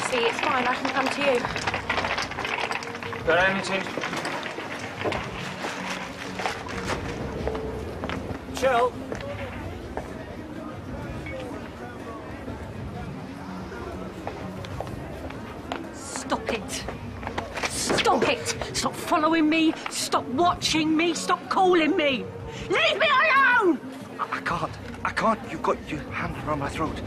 Honestly, it's fine. I can come to you. Got anything? Chill. Stop it. Stop it. Stop following me. Stop watching me. Stop calling me. Leave me alone! I can't. I can't. You've got your hand around my throat.